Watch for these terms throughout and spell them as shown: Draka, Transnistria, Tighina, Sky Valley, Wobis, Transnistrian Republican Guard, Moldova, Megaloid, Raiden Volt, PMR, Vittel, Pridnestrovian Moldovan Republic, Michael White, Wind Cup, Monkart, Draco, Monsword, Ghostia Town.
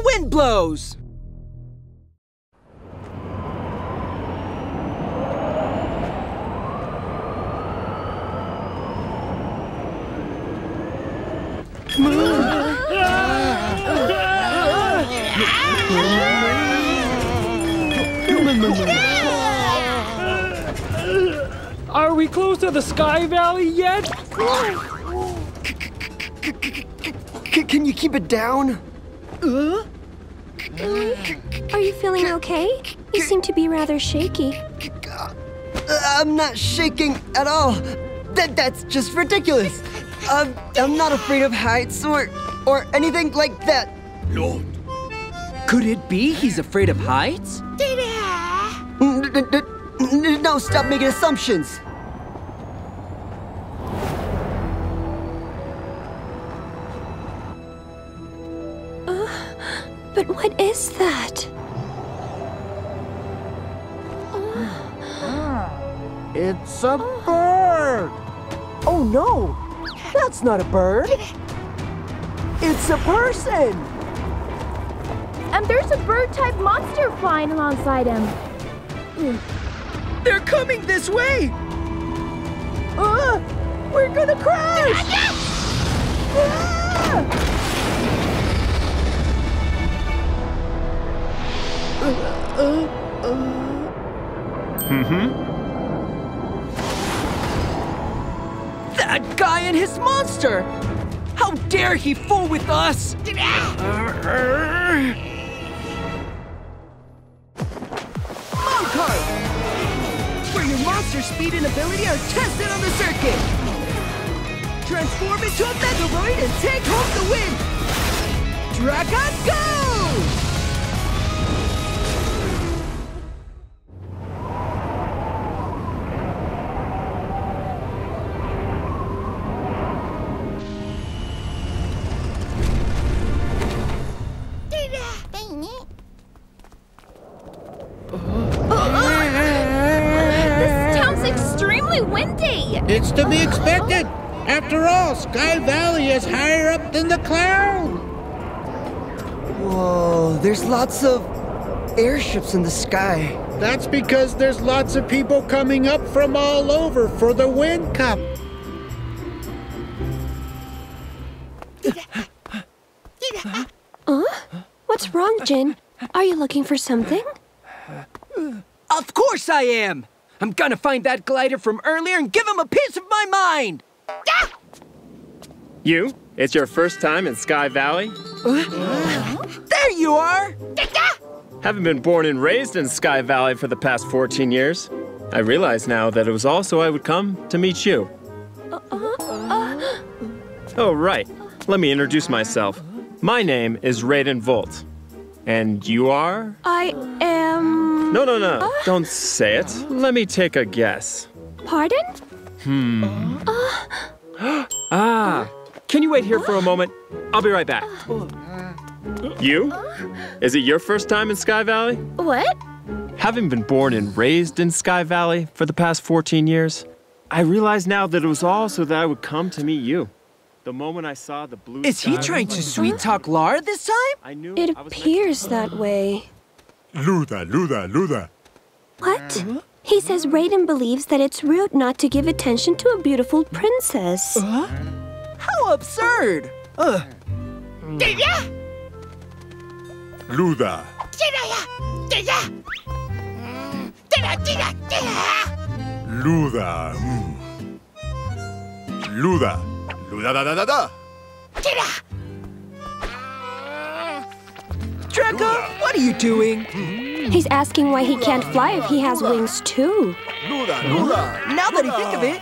the wind blows! Are we close to the Sky Valley yet? Can you keep it down? Are you feeling okay? You seem to be rather shaky. I'm not shaking at all. That's just ridiculous. I'm not afraid of heights or anything like that. Lord. Could it be he's afraid of heights? No, stop making assumptions. But what is that? It's a bird. Oh no, that's not a bird. It's a person. And there's a bird-type monster flying alongside him. They're coming this way! We're gonna crash! That guy and his monster! How dare he fool with us! Your speed and ability are tested on the circuit! Transform into a Megaloid and take home the win! Dragon, go! Windy. It's to be expected. After all, Sky Valley is higher up than the cloud. Whoa, there's lots of airships in the sky. That's because there's lots of people coming up from all over for the Wind Cup. What's wrong, Jin? Are you looking for something? Of course I am. I'm gonna find that glider from earlier and give him a piece of my mind! Ah! You? It's your first time in Sky Valley? There you are! Haven't been born and raised in Sky Valley for the past 14 years. I realize now that it was also I would come to meet you. Oh, right. Let me introduce myself. My name is Raiden Volt. And you are? I am... No. Don't say it. Let me take a guess. Pardon? Can you wait here for a moment? I'll be right back. You? Is it your first time in Sky Valley? What? Having been born and raised in Sky Valley for the past 14 years, I realize now that it was all so that I would come to meet you. The moment I saw the blue Is he trying to sweet-talk Lara this time? It appears that way. Luda. What? He says Raiden believes that it's rude not to give attention to a beautiful princess. How absurd! Luda. Luda. Luda. Luda da da da da. Draco, what are you doing? He's asking why he can't fly if he has wings too. Now that I think of it.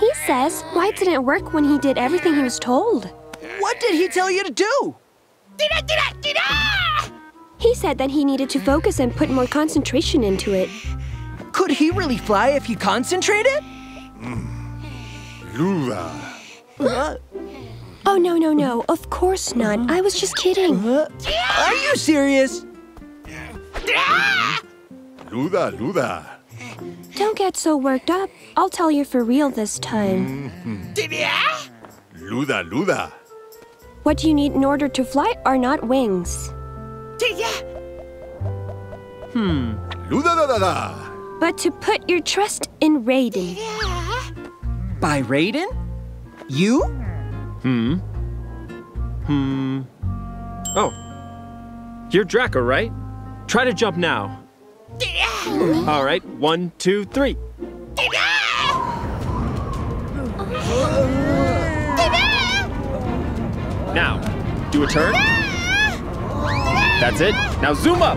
He says, why didn't it work when he did everything he was told? What did he tell you to do? He said that he needed to focus and put more concentration into it. Could he really fly if he concentrated? Lula. Oh, no, no, no. Of course not. I was just kidding. Are you serious? Luda, Luda. Don't get so worked up. I'll tell you for real this time. Luda, Luda. What you need in order to fly are not wings. Luda, da, da, da. But to put your trust in Raiden. By Raiden? You? Oh. You're Draco, right? Try to jump now. All right, 1, 2, 3. Now, do a turn. That's it. Now zoom up.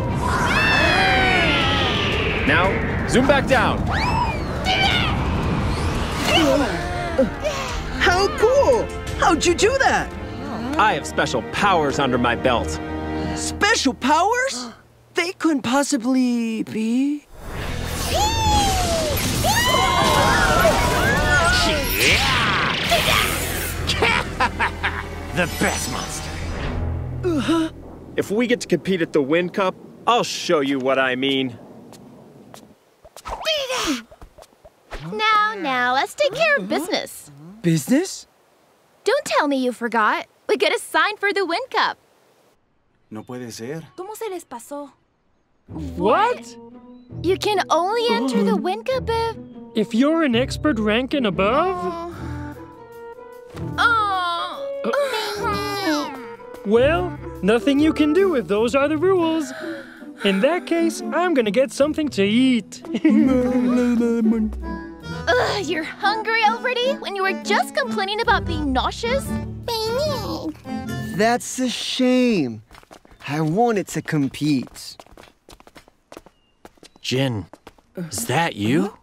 Now, zoom back down. How cool! How'd you do that? I have special powers under my belt. Special powers? They couldn't possibly be. The best monster. If we get to compete at the Wind Cup, I'll show you what I mean. Now, now, let's take care of business. Business? Don't tell me you forgot. We got a sign for the Wind Cup. No puede ser. ¿Cómo se les pasó? What? You can only enter the Wind Cup if... If you're an expert rank and above? Well, nothing you can do if those are the rules. In that case, I'm gonna get something to eat. Ugh, you're hungry already when you were just complaining about being nauseous? That's a shame. I wanted to compete. Jin, is that you?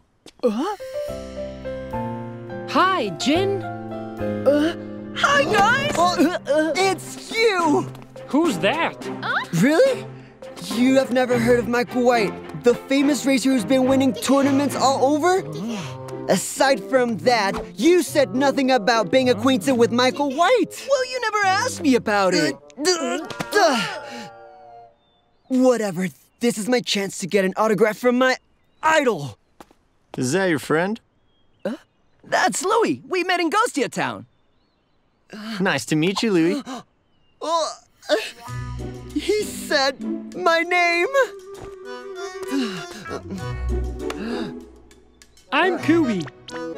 Hi, Jin. Hi, guys! It's you! Who's that? Really? You have never heard of Michael White, the famous racer who's been winning tournaments all over? Aside from that, you said nothing about being acquainted with Michael White. Well, you never asked me about it. Whatever. This is my chance to get an autograph from my idol. Is that your friend? That's Louie. We met in Ghostia Town. Nice to meet you, Louie. He said my name. I'm Kubi.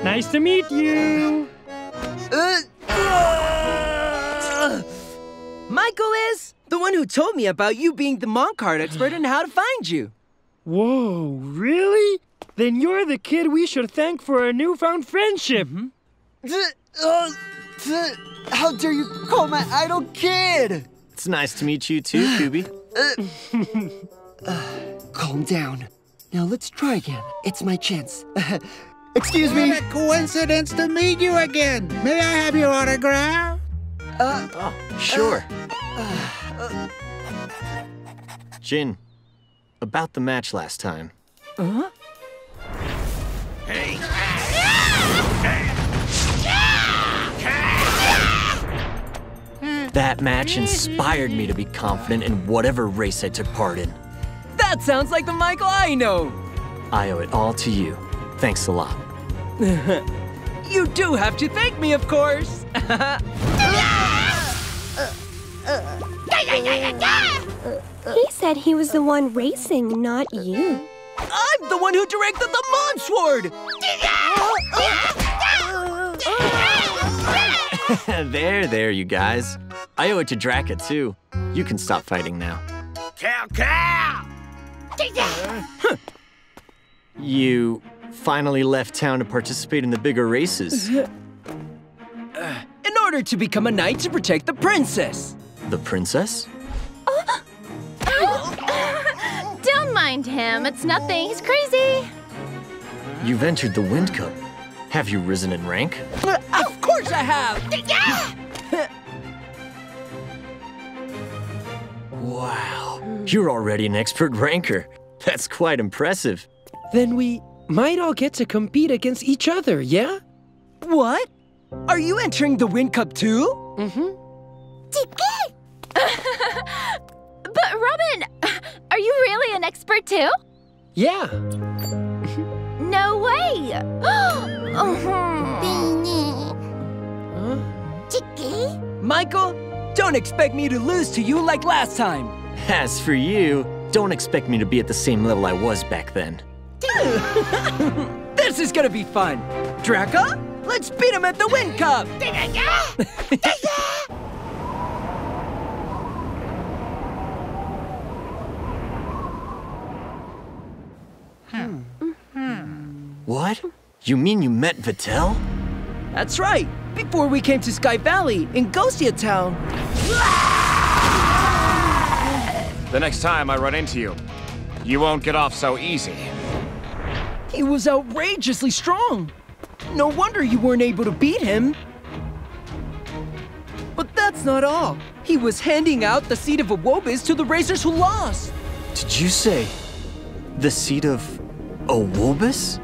Nice to meet you. Michael is the one who told me about you being the Monkart expert and how to find you. Whoa, really? Then you're the kid we should thank for our newfound friendship. How dare you call my idol kid? It's nice to meet you too, Kubi. Calm down. Now let's try again. It's my chance. Excuse me. What a coincidence to meet you again. May I have your autograph? Sure. Jin, about the match last time. Hey. That match inspired me to be confident in whatever race I took part in. That sounds like the Michael I know. I owe it all to you. Thanks a lot. You do have to thank me, of course. He said he was the one racing, not you. I'm the one who directed the Monsword! There, you guys. I owe it to Draca, too. You can stop fighting now. Cow! You finally left town to participate in the bigger races. In order to become a knight to protect the princess. The princess? Don't mind him. It's nothing. He's crazy. You've entered the Wind Cup. Have you risen in rank? Of course I have! Wow, you're already an expert ranker. That's quite impressive. Then we might all get to compete against each other, yeah? What? Are you entering the Wind Cup too? Mm-hmm. But Robin, are you really an expert too? Yeah. No way. Huh? Michael, don't expect me to lose to you like last time. As for you, don't expect me to be at the same level I was back then. This is gonna be fun. Draka, let's beat him at the Wind Cup. What? You mean you met Vittel? That's right. Before we came to Sky Valley in Ghostia Town. The next time I run into you, you won't get off so easy. He was outrageously strong. No wonder you weren't able to beat him. But that's not all. He was handing out the seed of a Wobis to the racers who lost. Did you say the seed of a Wobis?